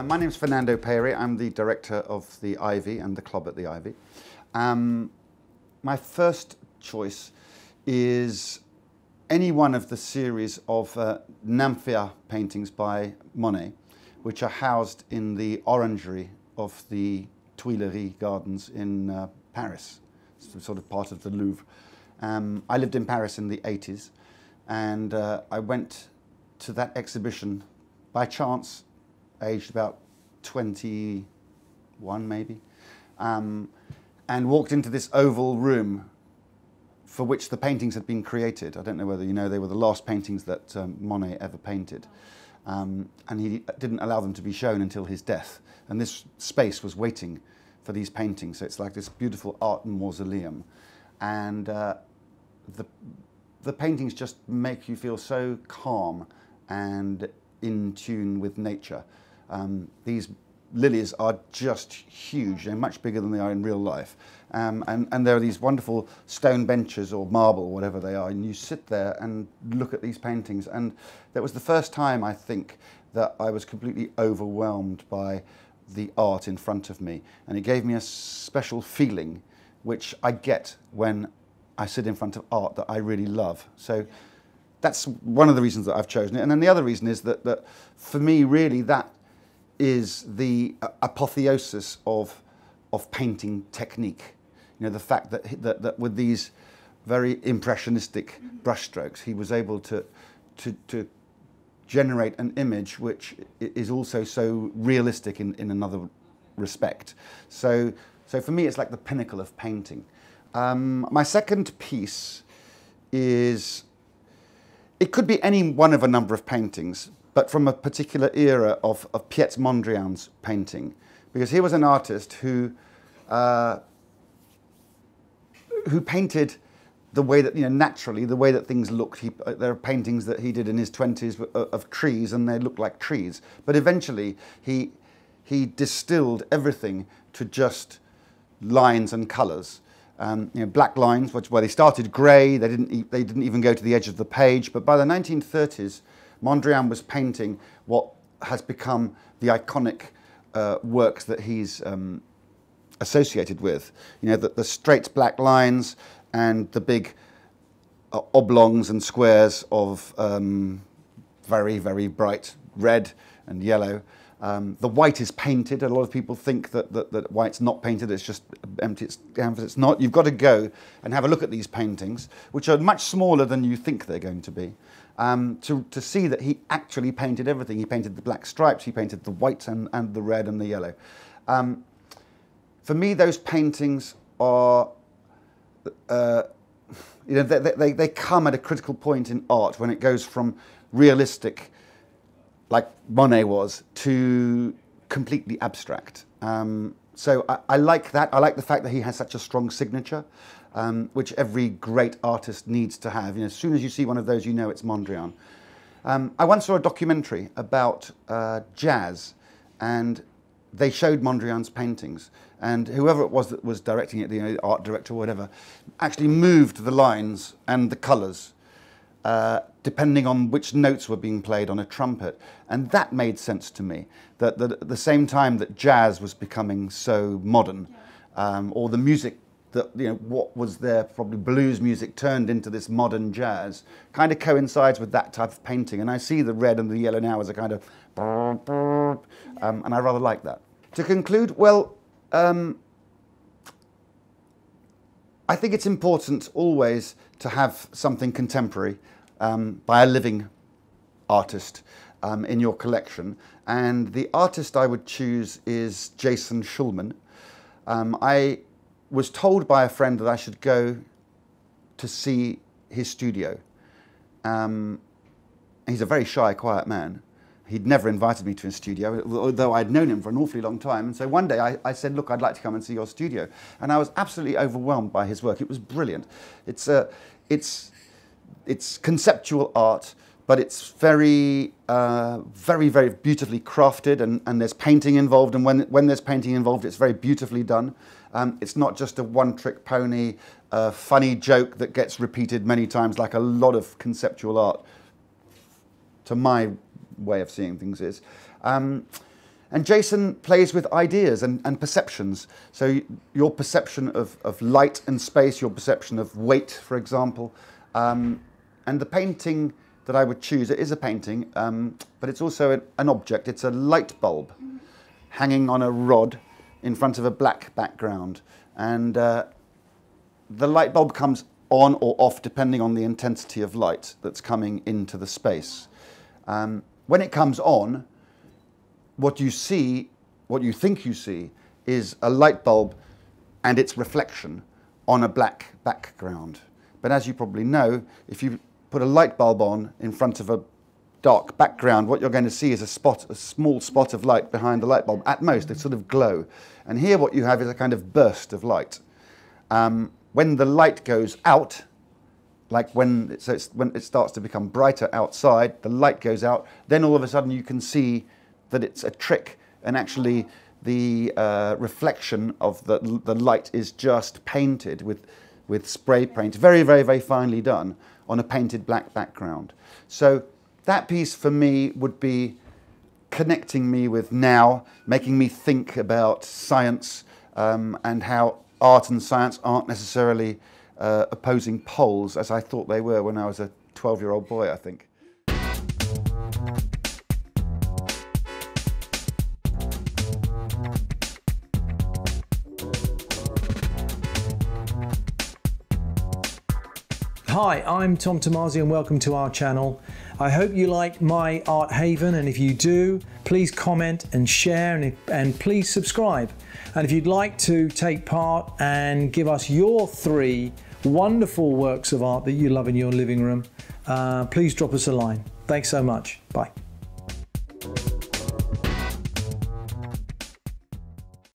My name's Fernando Peire. I'm the director of The Ivy and the Club at The Ivy. My first choice is any one of the series of Nymphéa paintings by Monet, which are housed in the Orangery of the Tuileries gardens in Paris. It's sort of part of the Louvre. I lived in Paris in the 80s, and I went to that exhibition by chance, aged about 21 maybe, and walked into this oval room for which the paintings had been created. I don't know whether you know, they were the last paintings that Monet ever painted. And he didn't allow them to be shown until his death. And this space was waiting for these paintings. So it's like this beautiful art mausoleum. And the paintings just make you feel so calm and in tune with nature. These lilies are just huge. They're much bigger than they are in real life. And there are these wonderful stone benches or marble, whatever they are, and you sit there and look at these paintings. And that was the first time, I think, that I was completely overwhelmed by the art in front of me. And it gave me a special feeling, which I get when I sit in front of art that I really love. So that's one of the reasons that I've chosen it. And then the other reason is that for me, really, that is the apotheosis of painting technique. You know, the fact that with these very impressionistic brushstrokes, he was able to generate an image which is also so realistic in another respect. So for me, it's like the pinnacle of painting. My second piece is, it could be any one of a number of paintings, but from a particular era of Piet Mondrian's painting. Because he was an artist who painted the way that, you know, naturally, the way that things looked. There are paintings that he did in his 20s of trees, and they looked like trees. But eventually, he distilled everything to just lines and colours. You know, black lines, which, well, they started grey, they didn't even go to the edge of the page. But by the 1930s, Mondrian was painting what has become the iconic works that he's associated with. You know, the straight black lines and the big oblongs and squares of very, very bright red and yellow. The white is painted. A lot of people think that white's not painted, it's just empty, it's canvas, it's not. You've got to go and have a look at these paintings, which are much smaller than you think they're going to be, to see that he actually painted everything. He painted the black stripes, he painted the white and the red and the yellow. For me, those paintings are, you know, they come at a critical point in art when it goes from realistic, like Monet was, to completely abstract. So I like that. I like the fact that he has such a strong signature, which every great artist needs to have. You know, as soon as you see one of those, you know it's Mondrian. I once saw a documentary about jazz, and they showed Mondrian's paintings. And whoever it was that was directing it, the art director or whatever, actually moved the lines and the colours, depending on which notes were being played on a trumpet. And that made sense to me, that at the same time that jazz was becoming so modern, or the music that, you know, what was there, probably blues music turned into this modern jazz, kind of coincides with that type of painting. And I see the red and the yellow now as a kind of, and I rather like that. To conclude, well, I think it's important always to have something contemporary by a living artist in your collection. And the artist I would choose is Jason Shulman. I was told by a friend that I should go to see his studio. He's a very shy, quiet man. He'd never invited me to his studio, although I'd known him for an awfully long time. And so one day I said, look, I'd like to come and see your studio. And I was absolutely overwhelmed by his work. It was brilliant. It's conceptual art, but it's very, very, very beautifully crafted, and there's painting involved. And when there's painting involved, it's very beautifully done. It's not just a one-trick pony, funny joke that gets repeated many times, like a lot of conceptual art, to my way of seeing things is. And Jason plays with ideas and perceptions. So your perception of light and space, your perception of weight, for example. And the painting that I would choose, it is a painting, but it's also an object. It's a light bulb hanging on a rod in front of a black background. And the light bulb comes on or off depending on the intensity of light that's coming into the space. When it comes on, what you see, what you think you see, is a light bulb and its reflection on a black background. But as you probably know, if you put a light bulb on in front of a dark background, what you're going to see is a small spot of light behind the light bulb. At most, it's sort of glow. And here what you have is a kind of burst of light. When the light goes out, like when it starts to become brighter outside, the light goes out, then all of a sudden you can see that it's a trick, and actually the reflection of the light is just painted with spray paint, very, very, very finely done, on a painted black background. So that piece for me would be connecting me with now, making me think about science and how art and science aren't necessarily opposing poles, as I thought they were when I was a 12-year-old boy, I think. Hi, I'm Tom Tomasi and welcome to our channel. I hope you like my Art Haven, and if you do, please comment and share, and please subscribe. And if you'd like to take part and give us your 3 wonderful works of art that you love in your living room, please drop us a line. Thanks so much. Bye.